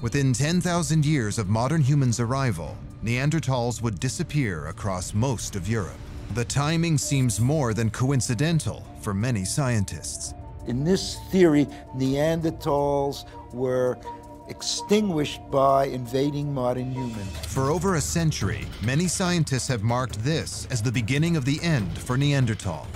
Within 10,000 years of modern humans' arrival, Neanderthals would disappear across most of Europe. The timing seems more than coincidental for many scientists. In this theory, Neanderthals were extinguished by invading modern humans. For over a century, many scientists have marked this as the beginning of the end for Neanderthal.